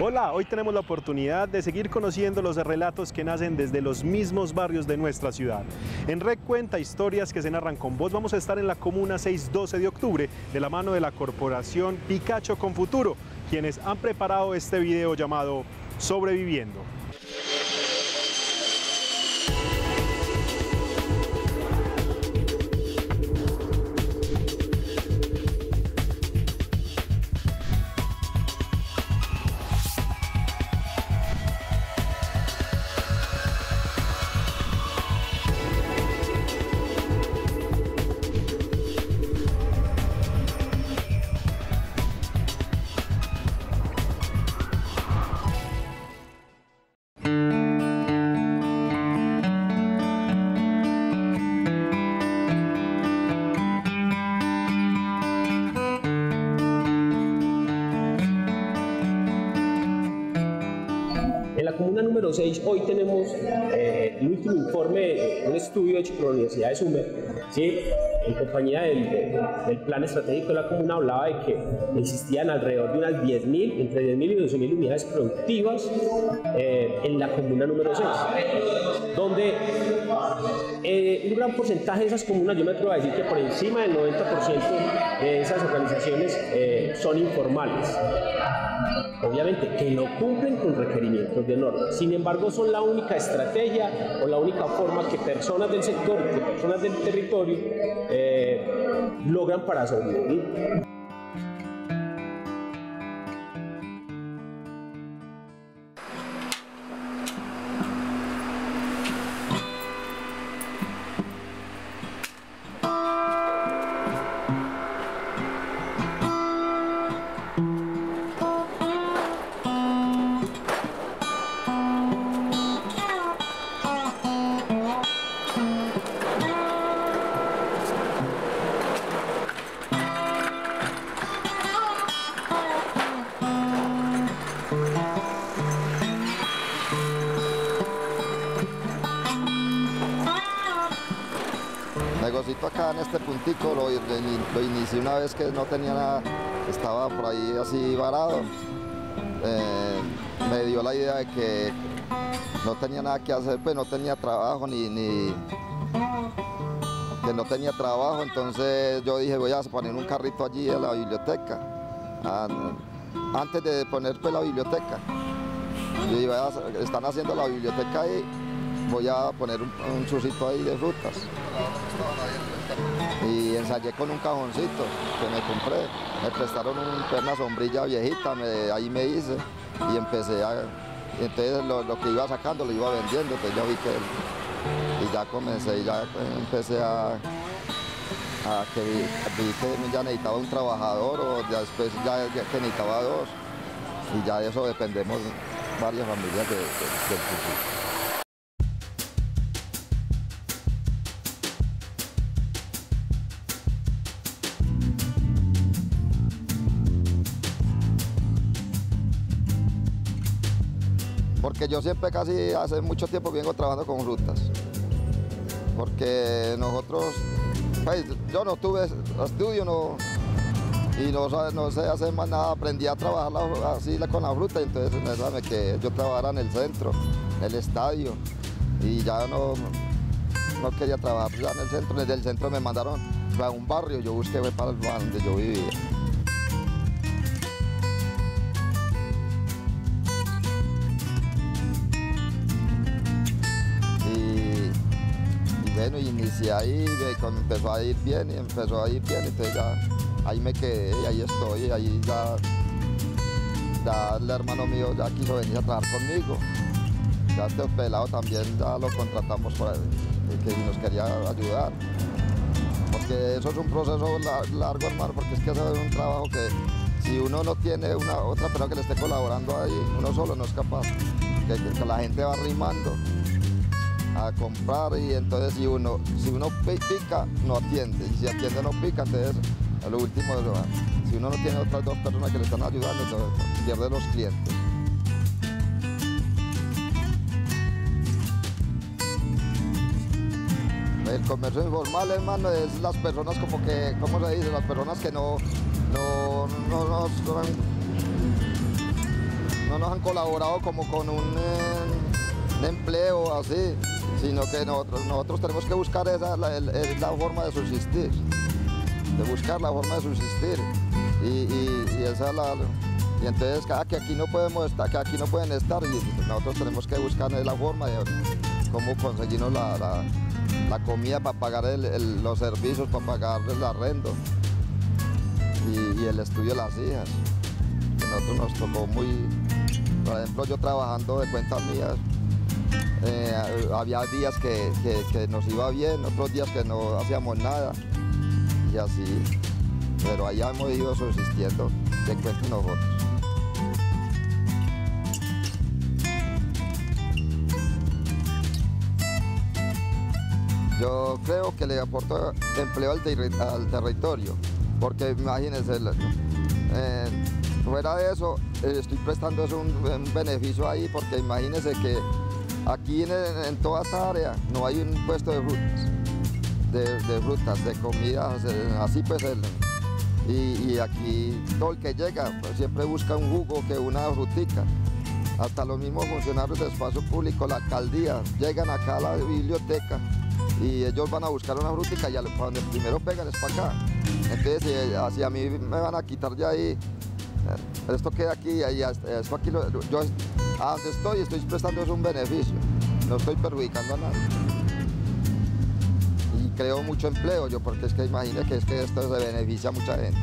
Hola, hoy tenemos la oportunidad de seguir conociendo los relatos que nacen desde los mismos barrios de nuestra ciudad. En Recuenta Historias que se narran con voz vamos a estar en la comuna 612 de octubre de la mano de la corporación Picacho con Futuro, quienes han preparado este video llamado Sobreviviendo. Número 6, hoy tenemos el último informe, un estudio hecho por la Universidad de Sumer, ¿sí? En compañía del plan estratégico de la comuna hablaba de que existían alrededor de unas 10.000, entre 10.000 y 12.000 unidades productivas en la comuna número 6, donde un gran porcentaje de esas comunas, yo me atrevo a decir que por encima del 90% de esas organizaciones son informales. Obviamente que no cumplen con requerimientos de normas, sin embargo son la única estrategia o la única forma que personas del sector, que personas del territorio logran para sobrevivir. Acá en este puntico lo inicié una vez que no tenía nada, estaba por ahí así varado, me dio la idea de que no tenía nada que hacer, pues no tenía trabajo, entonces yo dije voy a poner un carrito allí en la biblioteca, antes de poner pues la biblioteca, yo iba a, están haciendo la biblioteca ahí, voy a poner un churrito ahí de frutas. Y ensayé con un cajoncito que me compré, me prestaron una sombrilla viejita, ahí me hice y empecé a... Entonces lo que iba sacando lo iba vendiendo, entonces yo vi que... Y ya comencé, ya empecé a que vi que ya necesitaba un trabajador o ya después ya que necesitaba dos. Y ya de eso dependemos varias familias del futuro. Porque yo siempre casi hace mucho tiempo vengo trabajando con frutas, porque nosotros, pues yo no tuve estudio no sé hacer más nada, aprendí a trabajar así con la fruta, entonces me quedé, yo trabajara en el centro, en el estadio, y ya no quería trabajar ya en el centro, desde el centro me mandaron a un barrio, yo busqué para el barrio donde yo vivía. Bueno, inicié ahí, me empezó a ir bien, entonces ya ahí me quedé, ahí estoy, ahí ya el hermano mío ya quiso venir a trabajar conmigo. Ya este pelado también ya lo contratamos para que nos quería ayudar. Porque eso es un proceso largo, hermano, porque es que eso es un trabajo que si uno no tiene una otra persona que le esté colaborando ahí, uno solo no es capaz, que la gente va arrimando a comprar y entonces si uno pica no atiende y si atiende no pica, entonces a lo último si uno no tiene otras dos personas que le están ayudando entonces pierde los clientes. El comercio informal, hermano, es las personas como que, ¿cómo se dice? Las personas que no no nos han colaborado como con un empleo así, sino que nosotros tenemos que buscar la forma de subsistir, y esa es la... Y entonces que aquí no podemos estar, que aquí no pueden estar, y nosotros tenemos que buscar la forma de cómo conseguirnos la comida para pagar los servicios, para pagar el arrendo y el estudio de las hijas. Nosotros nos tocó muy... Por ejemplo, yo trabajando de cuentas mías, había días que nos iba bien, otros días que no hacíamos nada y así, pero allá hemos ido subsistiendo de cuentas nosotros. Yo creo que le aporta empleo al territorio, porque imagínense, fuera de eso, estoy prestando un beneficio ahí, porque imagínense que aquí en toda esta área no hay un puesto de frutas, de comidas, así pues, y aquí todo el que llega pues, siempre busca un jugo, que una frutica. Hasta los mismos funcionarios de espacio público, la alcaldía, llegan acá a la biblioteca, y ellos van a buscar una frutica y a donde primero pegan es para acá. Entonces, si a mí me van a quitar de ahí, esto queda aquí, esto aquí yo a donde estoy prestando un beneficio, no estoy perjudicando a nadie. Y creo mucho empleo yo, porque es que imagina que es que esto se beneficia a mucha gente.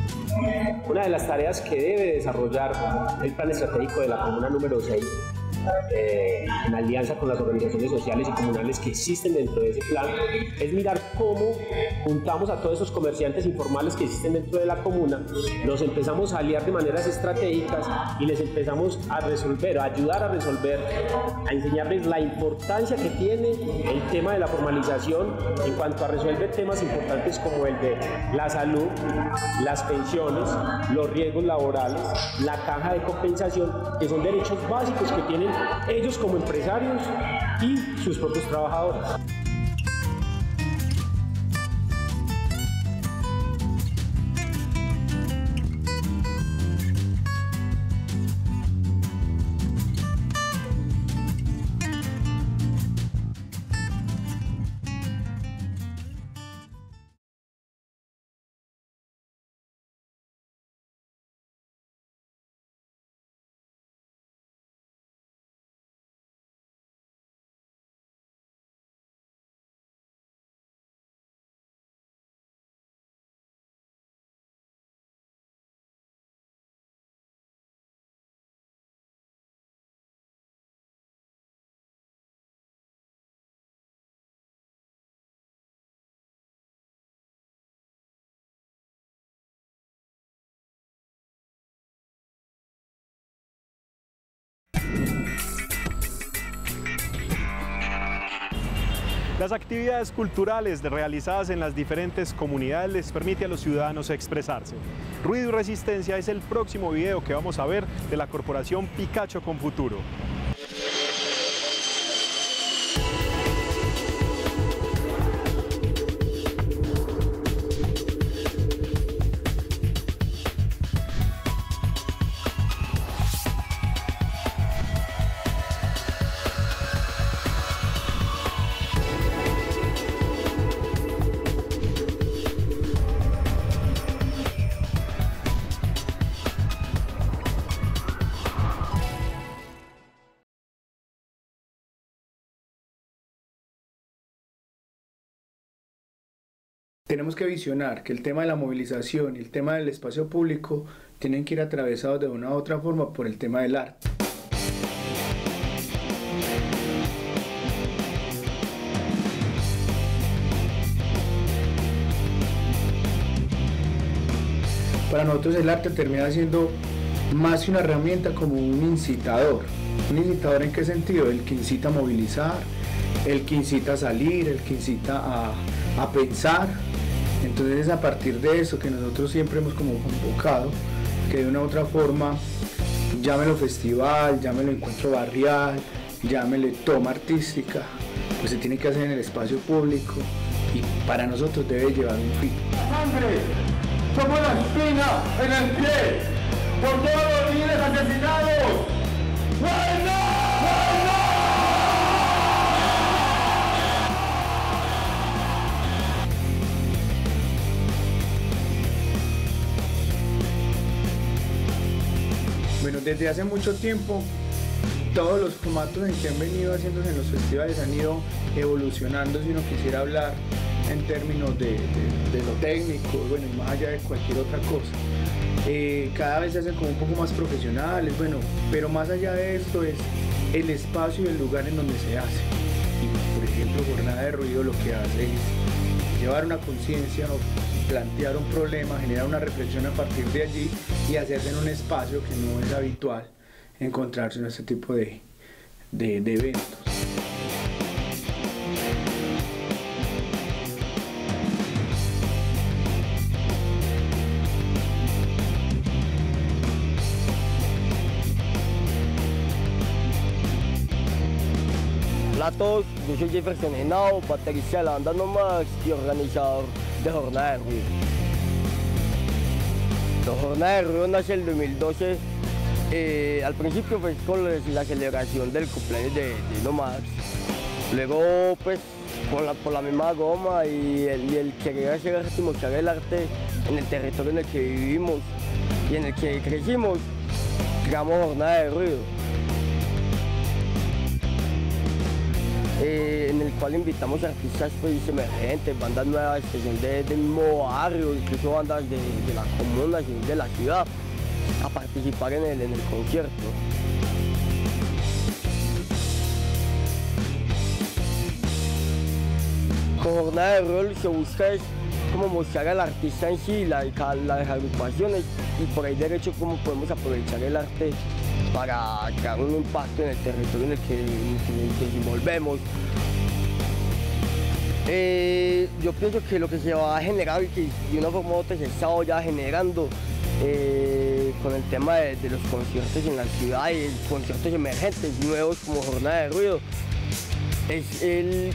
Una de las tareas que debe desarrollar el plan estratégico de la comuna número 6, en alianza con las organizaciones sociales y comunales que existen dentro de ese plan, es mirar cómo juntamos a todos esos comerciantes informales que existen dentro de la comuna, los empezamos a aliar de maneras estratégicas y les empezamos a resolver, a ayudar a resolver, a enseñarles la importancia que tiene el tema de la formalización en cuanto a resolver temas importantes como el de la salud, las pensiones, los riesgos laborales, la caja de compensación, que son derechos básicos que tienen ellos como empresarios y sus propios trabajadores. Las actividades culturales realizadas en las diferentes comunidades les permite a los ciudadanos expresarse. Ruido y Resistencia es el próximo video que vamos a ver de la corporación Picacho con Futuro. Tenemos que visionar que el tema de la movilización y el tema del espacio público tienen que ir atravesados de una u otra forma por el tema del arte. Para nosotros el arte termina siendo más que una herramienta, como un incitador. ¿Un incitador en qué sentido? El que incita a movilizar, el que incita a salir, el que incita a pensar. Entonces es a partir de eso que nosotros siempre hemos como convocado que de una u otra forma, llámelo festival, llámelo encuentro barrial, llámelo toma artística, pues se tiene que hacer en el espacio público y para nosotros debe llevar un fin. La sangre, como la espina en el pie, por todos los líderes asesinados, Bueno, desde hace mucho tiempo, todos los formatos en que han venido haciéndose en los festivales han ido evolucionando, si uno quisiera hablar en términos de lo técnico, bueno, y más allá de cualquier otra cosa. Cada vez se hacen como un poco más profesionales, bueno, pero más allá de esto es el espacio y el lugar en donde se hace. Y, por ejemplo, Jornada de Ruido lo que hace es llevar una conciencia, plantear un problema, generar una reflexión a partir de allí y hacerse en un espacio que no es habitual encontrarse en este tipo de eventos. Hola a todos, yo soy Jefferson Henao, Patricia de la nomás y organizador de Jornada de Ruido. La Jornada de Ruido nace en el 2012, al principio pues con la celebración del cumpleaños de nomás, luego pues por la misma goma y el querer hacer arte y mostrar el arte en el territorio en el que vivimos y en el que crecimos, creamos Jornada de Ruido. En el cual invitamos artistas pues, emergentes, bandas nuevas que son del mismo barrio, incluso bandas de la comuna, de la ciudad, a participar en el concierto. Con Jornada de Ruido se busca es como mostrar al artista en sí, las agrupaciones y por ahí derecho cómo podemos aprovechar el arte para crear un impacto en el territorio en el que envolvemos. Yo pienso que lo que se va a generar y que de una forma u otra se ha estado ya generando con el tema de los conciertos en la ciudad y conciertos emergentes nuevos como Jornada de Ruido es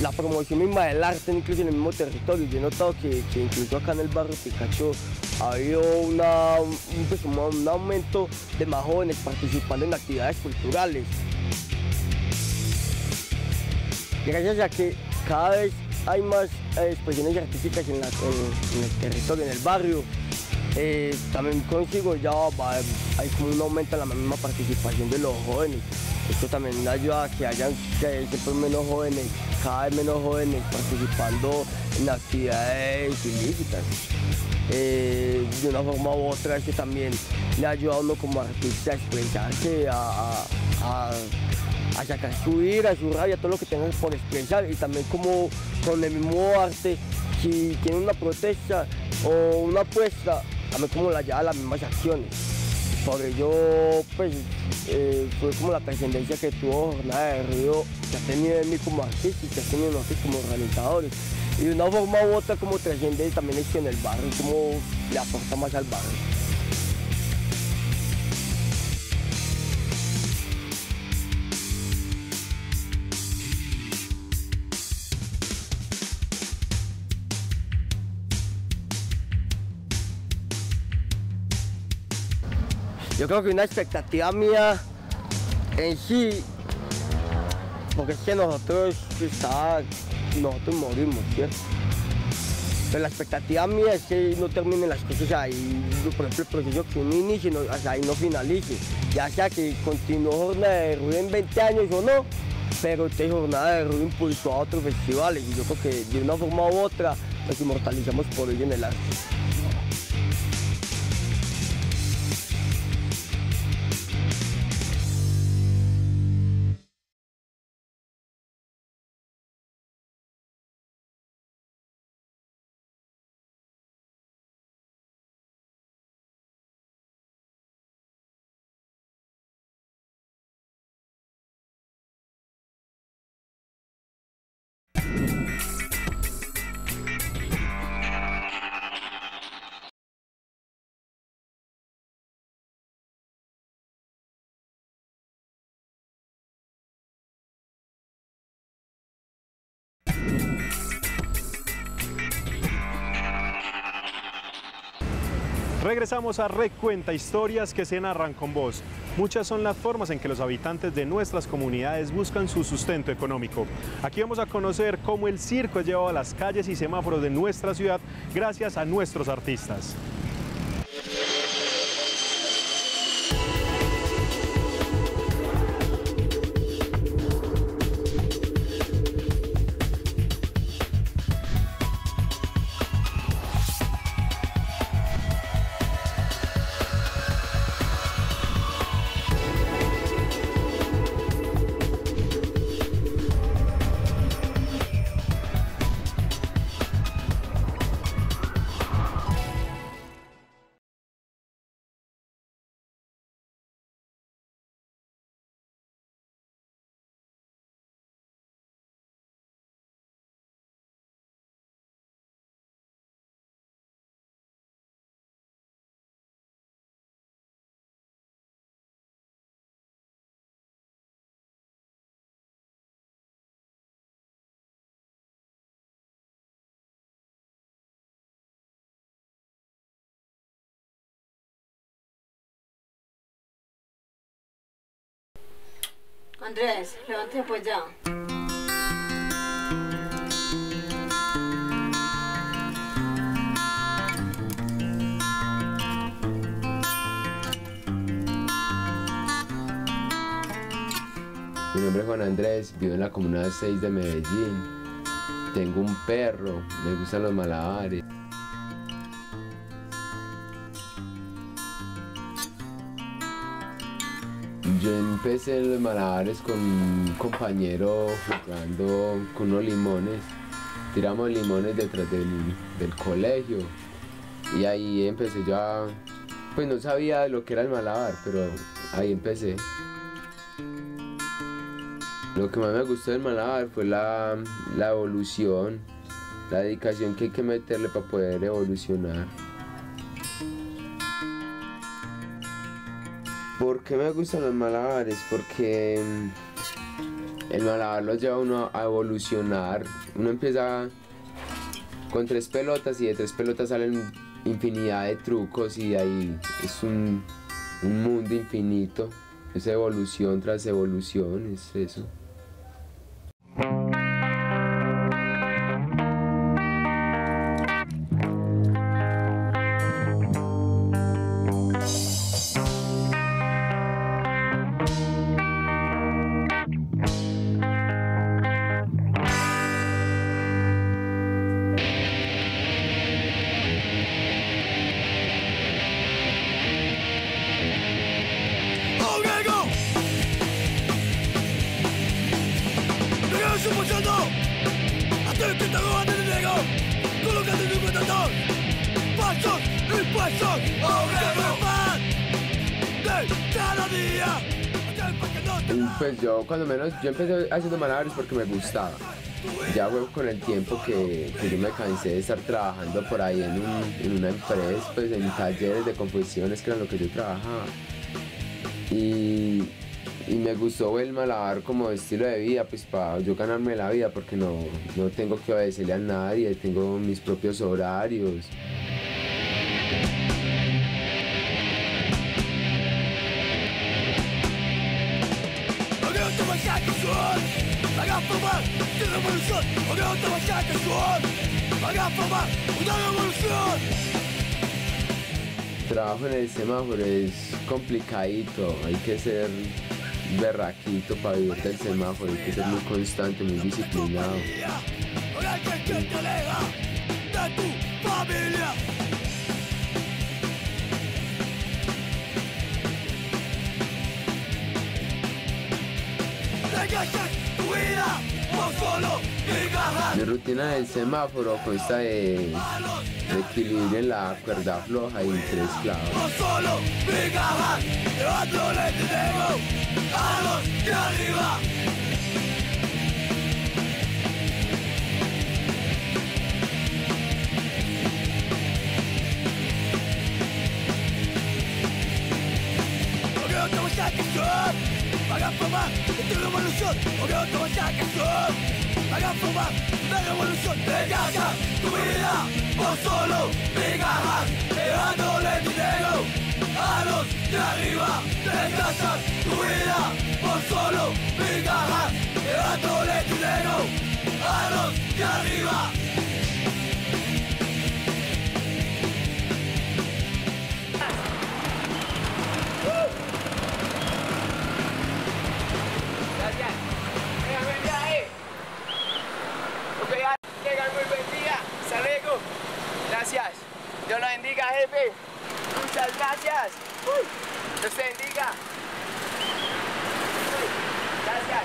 la promoción misma del arte incluso en el mismo territorio. Yo he notado que incluso acá en el barrio Picacho ha habido un aumento de más jóvenes participando en actividades culturales. Gracias a que cada vez hay más expresiones artísticas en el territorio, en el barrio, también consigo ya hay como un aumento en la misma participación de los jóvenes. Esto también ayuda a que hayan siempre menos jóvenes, cada vez menos jóvenes participando en actividades ilícitas. De una forma u otra, que también le ayuda a uno como artista a expresarse, a sacar su ira, su rabia, todo lo que tenga por expresar, y también como con el mismo arte, si tiene una protesta o una apuesta, también como la lleva a las mismas acciones. Por ello, pues, fue como la trascendencia que tuvo Jornada de Ruido, que ha tenido en mí como artista y que ha tenido en nosotros como organizadores. Y de una forma u otra como trasciende también esto en el barrio, como le aporta más al barrio. Yo creo que una expectativa mía en sí, porque es que nosotros morimos, ¿cierto? Pero la expectativa mía es que no terminen las cosas ahí, por ejemplo, el proceso que uno inicie, ahí no finalice. Ya sea que continuó Jornada de Ruido en 20 años o no, pero esta Jornada de Ruido impulsó a otros festivales y yo creo que de una forma u otra nos inmortalizamos por ello en el arte. Regresamos a Recuenta Historias que se narran con voz. Muchas son las formas en que los habitantes de nuestras comunidades buscan su sustento económico. Aquí vamos a conocer cómo el circo es llevado a las calles y semáforos de nuestra ciudad gracias a nuestros artistas. Andrés, levante pues ya. Mi nombre es Juan Andrés, vivo en la comuna 6 de Medellín. Tengo un perro, me gustan los malabares. Yo empecé los malabares con un compañero jugando con unos limones. Tiramos limones detrás del colegio y ahí empecé yo a... Pues no sabía lo que era el malabar, pero ahí empecé. Lo que más me gustó del malabar fue la evolución, la dedicación que hay que meterle para poder evolucionar. ¿Por qué me gustan los malabares? Porque el malabar lo lleva uno a evolucionar. Uno empieza con 3 pelotas y de 3 pelotas salen infinidad de trucos y ahí es un mundo infinito. Es evolución tras evolución, es eso. Pues yo cuando menos, yo empecé haciendo malabares porque me gustaba. Ya fue con el tiempo que yo me cansé de estar trabajando por ahí en una empresa, pues en talleres de composiciones que era lo que yo trabajaba. Y me gustó el malabar como estilo de vida, pues para yo ganarme la vida, porque no tengo que obedecerle a nadie, tengo mis propios horarios. Trabajo en el semáforo es complicadito, hay que ser berraquito para vivir del semáforo, hay que ser muy constante, muy disciplinado. Mi rutina del semáforo consta de equilibrio en la cuerda floja y 3 clavos. pasar tu vida por solo migajas, llevándole dinero a los de arriba. Gracias. Déjame ya ahí. Porque ya llegan muy buen día. Hasta luego. Gracias. Dios los bendiga, jefe. Muchas gracias. Dios te bendiga. Gracias.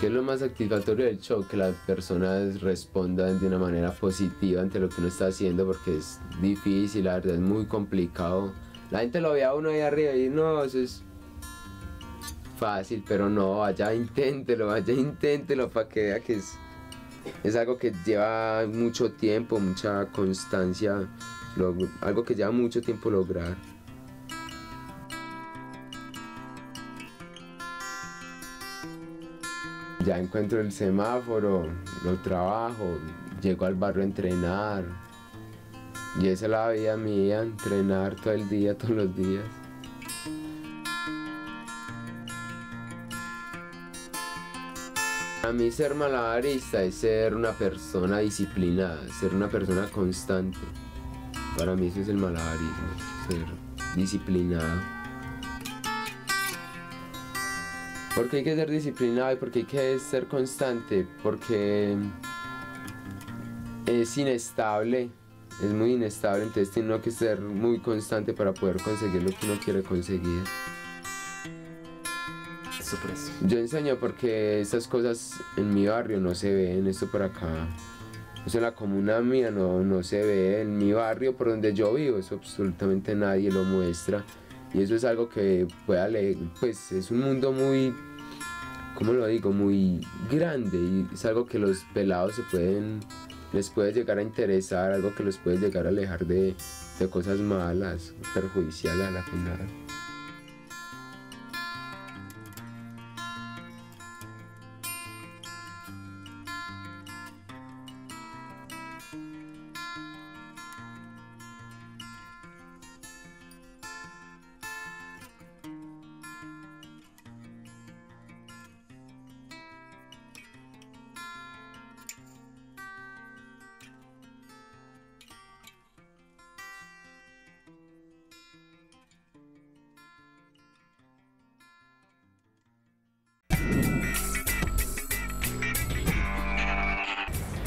¿Qué es lo más satisfactorio del show? Que las personas respondan de una manera positiva ante lo que uno está haciendo, porque es difícil, la verdad es muy complicado. La gente lo ve a uno ahí arriba y no, eso es fácil, pero no, vaya inténtelo para que vea que es algo que lleva mucho tiempo, mucha constancia, algo que lleva mucho tiempo lograr. Ya encuentro el semáforo, lo trabajo, llego al barrio a entrenar. Y esa es la vida mía, entrenar todo el día, todos los días. A mí ser malabarista es ser una persona disciplinada, ser una persona constante. Para mí eso es el malabarismo, ser disciplinado. Porque hay que ser disciplinado y porque hay que ser constante, porque es inestable, es muy inestable, entonces tiene uno que ser muy constante para poder conseguir lo que uno quiere conseguir. Yo enseño porque estas cosas en mi barrio no se ven, esto por acá, eso en la comuna mía no se ve, en mi barrio por donde yo vivo, eso absolutamente nadie lo muestra. Y eso es algo que pueda leer, pues es un mundo muy, ¿cómo lo digo?, muy grande, y es algo que los pelados les puede llegar a interesar, algo que los puede llegar a alejar de cosas malas, perjudiciales a la final.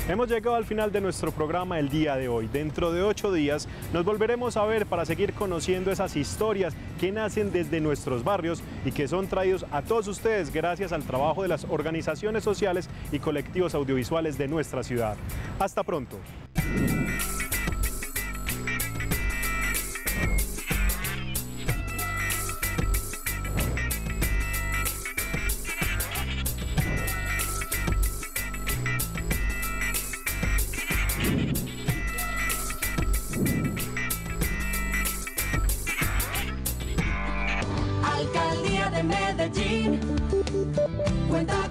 Hemos llegado al final de nuestro programa el día de hoy. Dentro de 8 días nos volveremos a ver para seguir conociendo esas historias que nacen desde nuestros barrios y que son traídos a todos ustedes gracias al trabajo de las organizaciones sociales y colectivos audiovisuales de nuestra ciudad. Hasta pronto. Alcaldía de Medellín, cuenta